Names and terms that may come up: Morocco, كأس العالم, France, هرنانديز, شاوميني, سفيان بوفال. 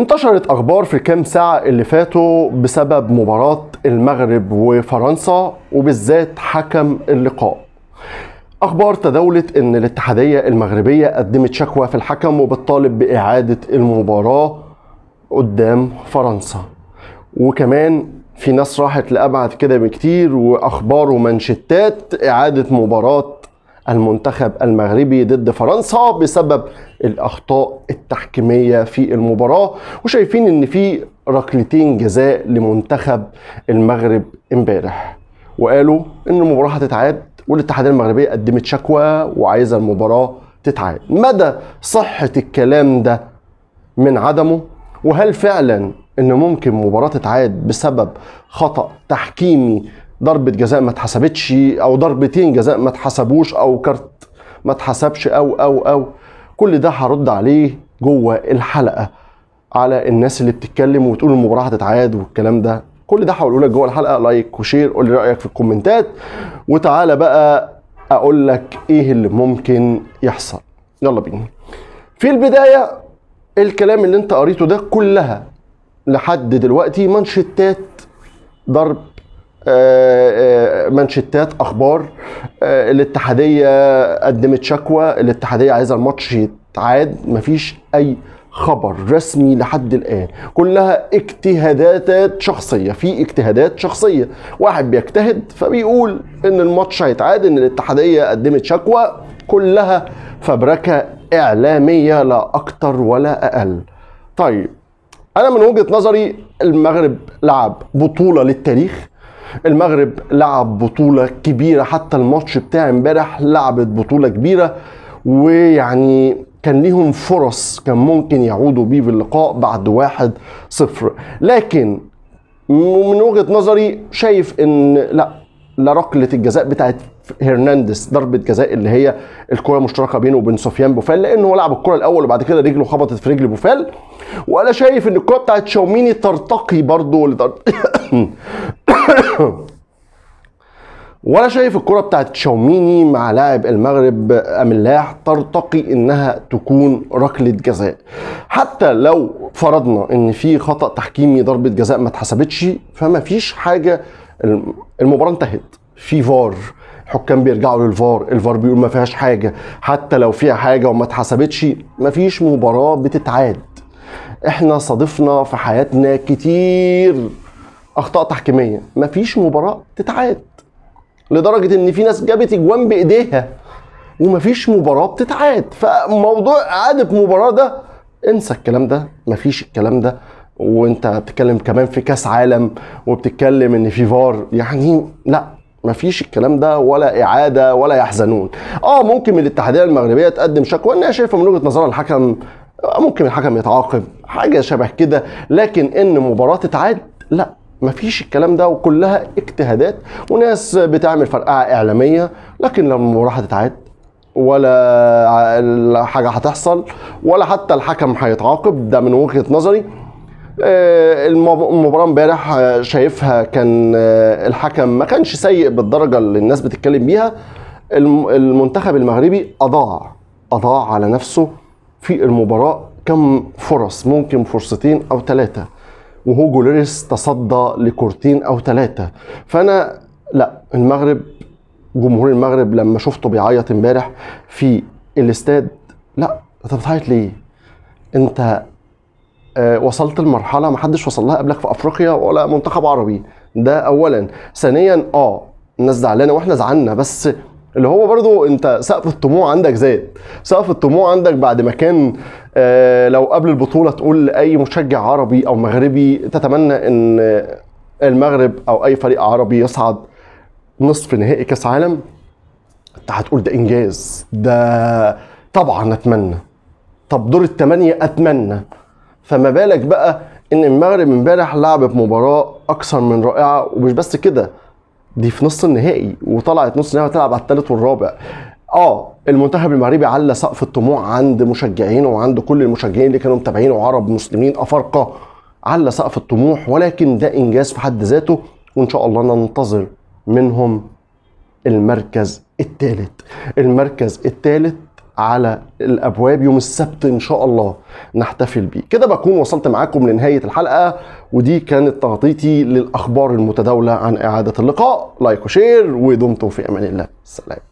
انتشرت اخبار في كام ساعة اللي فاتوا بسبب مباراة المغرب وفرنسا وبالذات حكم اللقاء. اخبار تداولت ان الاتحادية المغربية قدمت شكوى في الحكم وبتطالب باعادة المباراة قدام فرنسا، وكمان في ناس راحت لأبعد كده بكتير واخبار ومانشيتات اعادة مباراة المنتخب المغربي ضد فرنسا بسبب الأخطاء التحكيمية في المباراة، وشايفين ان في ركلتين جزاء لمنتخب المغرب امبارح، وقالوا ان المباراة هتتعاد والاتحادية المغربية قدمت شكوى وعايزة المباراة تتعاد. مدى صحة الكلام ده من عدمه؟ وهل فعلا ان ممكن مباراة تتعاد بسبب خطأ تحكيمي، ضربة جزاء ما اتحسبتش او ضربتين جزاء ما اتحسبوش او كارت ما اتحسبش او كل ده هرد عليه جوه الحلقة على الناس اللي بتتكلم وتقول المباراة هتتعاد والكلام ده، كل ده هقوله لك جوه الحلقة. لايك وشير، قول لي رأيك في الكومنتات، وتعالى بقى اقول لك ايه اللي ممكن يحصل. يلا بينا. في البداية الكلام اللي انت قريته ده كلها لحد دلوقتي مانشيتات ضرب، مانشيتات اخبار، الاتحاديه قدمت شكوى، الاتحاديه عايزه الماتش يتعاد، مفيش اي خبر رسمي لحد الان، كلها اجتهادات شخصيه. في اجتهادات شخصيه، واحد بيجتهد فبيقول ان الماتش هيتعاد، ان الاتحاديه قدمت شكوى، كلها فبركه اعلاميه لا اكتر ولا اقل. طيب انا من وجهه نظري المغرب لعب بطوله للتاريخ، المغرب لعب بطولة كبيرة، حتى الماتش بتاع امبارح لعبت بطولة كبيرة، ويعني كان ليهم فرص كان ممكن يعودوا بيه باللقاء بعد 1-0، لكن من وجهة نظري شايف ان لا ركلة الجزاء بتاعت هرنانديز، ضربة جزاء اللي هي الكرة مشتركة بينه وبين سفيان بوفال، لأنه هو لعب الكرة الأول وبعد كده رجله خبطت في رجل بوفال، وأنا شايف إن الكرة بتاعت شاوميني ترتقي برضه وأنا شايف الكرة بتاعت شاوميني مع لاعب المغرب أملاح ترتقي إنها تكون ركلة جزاء، حتى لو فرضنا إن في خطأ تحكيمي ضربة جزاء ما اتحسبتش، فما فيش حاجة، المباراة انتهت، في فار، الحكام بيرجعوا للفار، الفار بيقول ما فيهاش حاجه، حتى لو فيها حاجه وما اتحسبتش مفيش مباراه بتتعاد. احنا صادفنا في حياتنا كتير اخطاء تحكيميه مفيش مباراه بتتعاد، لدرجه ان في ناس جابت اجوان بايديها ومفيش مباراه بتتعاد. فموضوع اعاده مباراه ده انسى الكلام ده، مفيش الكلام ده، وانت بتتكلم كمان في كاس عالم وبتتكلم ان في فار، يعني لا مفيش الكلام ده، ولا اعاده ولا يحزنون. ممكن الاتحاديه المغربيه تقدم شكوى انها شايفه من وجهه نظرها الحكم، ممكن الحكم يتعاقب حاجه شبه كده، لكن ان مباراه تتعاد لا مفيش الكلام ده، وكلها اجتهادات وناس بتعمل فرقعه اعلاميه، لكن لما المباراه هتتعاد ولا حاجه هتحصل ولا حتى الحكم هيتعاقب. ده من وجهه نظري. المباراة امبارح شايفها كان الحكم ما كانش سيء بالدرجة اللي الناس بتتكلم بيها، المنتخب المغربي أضاع على نفسه في المباراة كم فرص، ممكن فرصتين أو ثلاثة، وهو جوليرس تصدى لكورتين أو ثلاثة. فأنا لا، المغرب، جمهور المغرب لما شفته بيعيط امبارح في الاستاد، لا أنت بتعيط ليه؟ أنت وصلت لمرحلة محدش وصل لها قبلك في افريقيا ولا منتخب عربي، ده اولا. ثانيا الناس زعلانه واحنا زعلنا، بس اللي هو برضو انت سقف الطموح عندك زاد، سقف الطموح عندك بعد ما كان لو قبل البطوله تقول لاي مشجع عربي او مغربي تتمنى ان المغرب او اي فريق عربي يصعد نصف نهائي كاس عالم، انت هتقول ده انجاز، ده طبعا اتمنى، طب دور الثمانيه اتمنى، فما بالك بقى ان المغرب امبارح لعبت مباراه اكثر من رائعه، ومش بس كده، دي في نص النهائي وطلعت نص النهائي وتلعب على الثالث والرابع. المنتخب المغربي على سقف الطموح عند مشجعينه وعند كل المشجعين اللي كانوا متابعينه، عرب مسلمين افارقه، على سقف الطموح، ولكن ده انجاز في حد ذاته، وان شاء الله ننتظر منهم المركز الثالث. المركز الثالث على الابواب يوم السبت ان شاء الله نحتفل بيه. كده بكون وصلت معاكم لنهايه الحلقه، ودي كانت تغطيتي للاخبار المتداوله عن اعاده اللقاء. لايك وشير، ودمتم في امان الله. سلام.